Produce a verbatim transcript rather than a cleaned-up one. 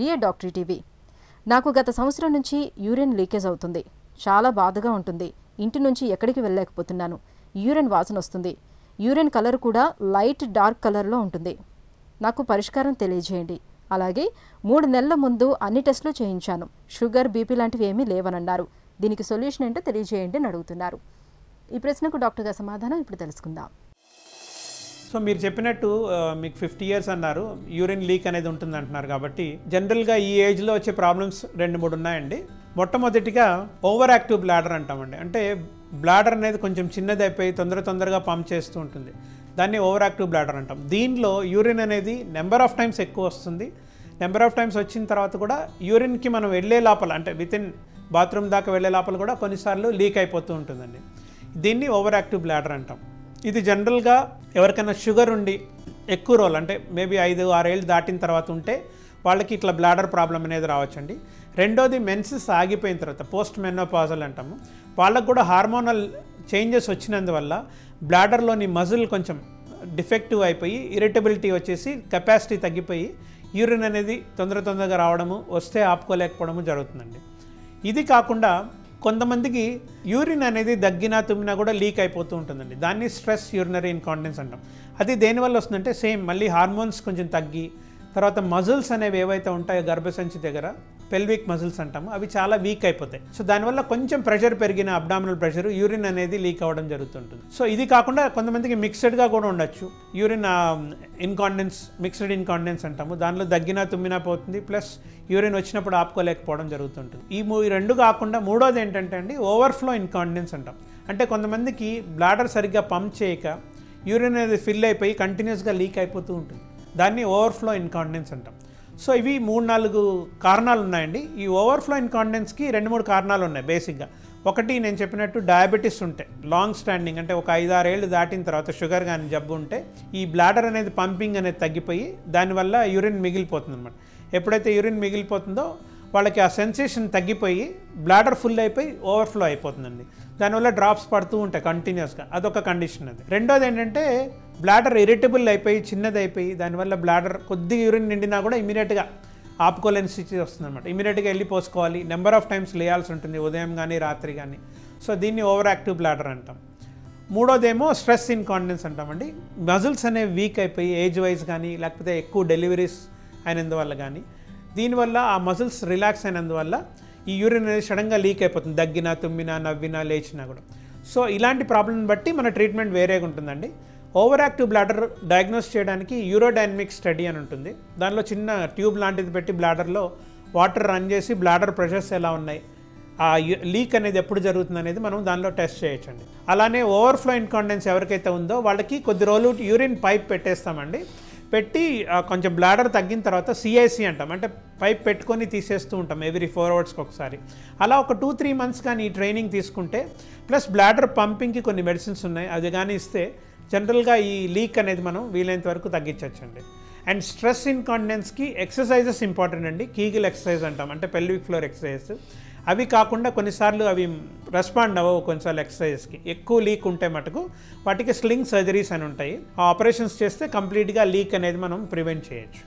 Dear Doctor E T V, నాకు గత సంవత్సరం నుంచి యూరిన్ లీకేజ్ అవుతుంది. చాలా బాధగా ఉంటుంది. ఇంటి నుంచి ఎక్కడికి వెళ్ళలేకపోతున్నాను. యూరిన్ వాసన వస్తుంది. యూరిన్ కలర్ కూడా లైట్ డార్క్ కలర్లో ఉంటుంది. నాకు పరిష్కారం తెలియజేయండి. అలాగే మూడు నెలల ముందు అన్ని టెస్టులు చేయించాను. షుగర్, బీపీ లాంటివి ఏమీ లేవనన్నారు. దీనికి సొల్యూషన్ ఏంటో తెలియజేయండి అని అడుగుతున్నారు. ఈ ప్రశ్నకు డాక్టర్ గారి సమాధానం ఇప్పుడు తెలుసుకుందాం. సో మీరు చెప్పినట్టు మీకు ఫిఫ్టీ ఇయర్స్ అన్నారు, యూరిన్ లీక్ అనేది ఉంటుంది అంటున్నారు. కాబట్టి జనరల్గా ఈ ఏజ్లో వచ్చే ప్రాబ్లమ్స్ రెండు మూడు ఉన్నాయండి. మొట్టమొదటిగా ఓవర్ యాక్టివ్ బ్లాడర్ అంటామండి. అంటే బ్లాడర్ అనేది కొంచెం చిన్నది అయిపోయి తొందర తొందరగా పంప్ చేస్తూ ఉంటుంది. దాన్ని ఓవర్ యాక్టివ్ బ్లాడర్ అంటాం. దీనిలో యూరిన్ అనేది నెంబర్ ఆఫ్ టైమ్స్ ఎక్కువ వస్తుంది. నెంబర్ ఆఫ్ టైమ్స్ వచ్చిన తర్వాత కూడా యూరిన్కి మనం వెళ్ళే లోపల, అంటే వితిన్ బాత్రూమ్ దాకా వెళ్ళే లోపల కూడా కొన్నిసార్లు లీక్ అయిపోతూ ఉంటుందండి. దీన్ని ఓవర్ యాక్టివ్ బ్లాడర్ అంటాం. ఇది జనరల్గా ఎవరికైనా షుగర్ ఉండి ఎక్కువ రోజులు, అంటే మేబీ ఐదు ఆరేళ్ళు దాటిన తర్వాత ఉంటే వాళ్ళకి ఇట్లా బ్లాడర్ ప్రాబ్లం అనేది రావచ్చండి. రెండోది మెన్సెస్ ఆగిపోయిన తర్వాత, పోస్ట్ మెనోపాజల్ అంటాము, వాళ్ళకు కూడా హార్మోనల్ చేంజెస్ వచ్చినందువల్ల బ్లాడర్లోని మజిల్ కొంచెం డిఫెక్టివ్ అయిపోయి ఇరిటబిలిటీ వచ్చేసి కెపాసిటీ తగ్గిపోయి యూరిన్ అనేది తొందర తొందరగా రావడము, వస్తే ఆపుకోలేకపోవడము జరుగుతుందండి. ఇది కాకుండా కొంతమందికి యూరిన్ అనేది దగ్గినా తుమ్మినా కూడా లీక్ అయిపోతూ ఉంటుందండి. దాన్ని స్ట్రెస్ యూరినరీ ఇన్కాంటినెన్స్ అంటాం. అది దేనివల్ల వస్తుందంటే సేమ్ మళ్ళీ హార్మోన్స్ కొంచెం తగ్గి, తర్వాత మజిల్స్ అనేవి ఏవైతే ఉంటాయో గర్భసంచి దగ్గర పెల్విక్ మజిల్స్ అంటాము, అవి చాలా వీక్ అయిపోతాయి. సో దానివల్ల కొంచెం ప్రెషర్ పెరిగిన, అబ్డామినల్ ప్రెషర్, యూరిన్ అనేది లీక్ అవ్వడం జరుగుతుంటుంది. సో ఇది కాకుండా కొంతమందికి మిక్స్డ్గా కూడా ఉండొచ్చు. యూరిన్ ఇన్కాంటినెన్స్, మిక్స్డ్ ఇన్కాంటినెన్స్ అంటాము. దానిలో దగ్గినా తుమ్మినా పోతుంది, ప్లస్ యూరిన్ వచ్చినప్పుడు ఆపుకోలేకపోవడం జరుగుతుంటుంది. ఈ ఈ రెండు కాకుండా మూడోది ఏంటంటే అండి, ఓవర్ఫ్లో ఇన్కాంటినెన్స్ అంటాం. అంటే కొంతమందికి బ్లాడర్ సరిగ్గా పంప్ చేయక యూరిన్ అనేది ఫిల్ అయిపోయి కంటిన్యూస్గా లీక్ అయిపోతూ ఉంటుంది. దాన్ని ఓవర్ఫ్లో ఇన్కాంటినెన్స్ అంటాం. సో ఇవి మూడు నాలుగు కారణాలు ఉన్నాయండి. ఈ ఓవర్ఫ్లో ఇన్కాంటినెన్స్కి రెండు మూడు కారణాలు ఉన్నాయి బేసిక్గా. ఒకటి నేను చెప్పినట్టు డయాబెటీస్ ఉంటే, లాంగ్ స్టాండింగ్, అంటే ఒక ఐదు ఆరేళ్ళు దాటిన తర్వాత షుగర్ కానీ జబ్బు ఉంటే ఈ బ్లాడర్ అనేది పంపింగ్ అనేది తగ్గిపోయి దానివల్ల యూరిన్ మిగిలిపోతుంది అనమాట. ఎప్పుడైతే యూరిన్ మిగిలిపోతుందో వాళ్ళకి ఆ సెన్సేషన్ తగ్గిపోయి బ్లాడర్ ఫుల్ అయిపోయి ఓవర్ఫ్లో అయిపోతుందండి. దానివల్ల డ్రాప్స్ పడుతూ ఉంటాయి కంటిన్యూస్గా. అదొక కండిషన్ అది. రెండోది ఏంటంటే బ్లాడర్ ఇరిటబుల్ అయిపోయి చిన్నదైపోయి దానివల్ల బ్లాడర్ కొద్దిగా యూరిన్ నిండినా కూడా ఇమీడియట్గా ఆపుకోలేని స్థితి వస్తుంది అనమాట. ఇమీడియట్గా వెళ్ళి పోసుకోవాలి, నెంబర్ ఆఫ్ టైమ్స్ లేయాల్సి ఉంటుంది, ఉదయం కానీ రాత్రి కానీ. సో దీన్ని ఓవర్ యాక్టివ్ బ్లాడర్ అంటాం. మూడోదేమో స్ట్రెస్ ఇన్కాంటినెన్స్ అంటామండి. మజిల్స్ అనేవి వీక్ అయిపోయి ఏజ్ వైజ్ కానీ, లేకపోతే ఎక్కువ డెలివరీస్ అయినందువల్ల కానీ, దీనివల్ల ఆ మజిల్స్ రిలాక్స్ అయినందువల్ల ఈ యూరిన్ అనేది సడన్గా లీక్ అయిపోతుంది, దగ్గినా తుమ్మినా నవ్వినా లేచినా కూడా. సో ఇలాంటి ప్రాబ్లంని బట్టి మన ట్రీట్మెంట్ వేరేగా ఉంటుందండి. ఓవర్ యాక్టివ్ బ్లాడర్ డయాగ్నోస్ చేయడానికి యూరోడైనమిక్ స్టడీ అని ఉంటుంది. దానిలో చిన్న ట్యూబ్ లాంటిది పెట్టి బ్లాడర్లో వాటర్ రన్ చేసి బ్లాడర్ ప్రెషర్స్ ఎలా ఉన్నాయి, ఆ లీక్ అనేది ఎప్పుడు జరుగుతుంది అనేది మనం దానిలో టెస్ట్ చేయొచ్చండి. అలానే ఓవర్ఫ్లో ఇన్కాంటినెన్స్ ఎవరికైతే ఉందో వాళ్ళకి కొద్ది రోజులు యూరిన్ పైప్ పెట్టేస్తామండి. పెట్టి కొంచెం బ్లాడర్ తగ్గిన తర్వాత సిఐసి అంటాం, అంటే పైప్ పెట్టుకొని తీసేస్తూ ఉంటాం ఎవ్రీ ఫోర్ అవర్స్కి ఒకసారి. అలా ఒక టూ త్రీ మంత్స్ కానీ ఈ ట్రైనింగ్ తీసుకుంటే, ప్లస్ బ్లాడర్ పంపింగ్కి కొన్ని మెడిసిన్స్ ఉన్నాయి, అది కానీ ఇస్తే జనరల్గా ఈ లీక్ అనేది మనం వీలైనంత వరకు తగ్గించవచ్చండి. అండ్ స్ట్రెస్ ఇన్కాంటినెన్స్కి ఎక్సర్సైజెస్ ఇంపార్టెంట్ అండి. కీగిల్ ఎక్సర్సైజ్ అంటాం, అంటే పెల్విక్ ఫ్లోర్ ఎక్సర్సైజెస్. అవి కాకుండా కొన్నిసార్లు అవి రెస్పాండ్ అవ్వవు కొన్నిసార్లు ఎక్సర్సైజెస్కి. ఎక్కువ లీక్ ఉంటే మటుకు వాటికి స్లింగ్ సర్జరీస్ అని ఉంటాయి. ఆ ఆపరేషన్స్ చేస్తే కంప్లీట్గా లీక్ అనేది మనం ప్రివెంట్ చేయొచ్చు.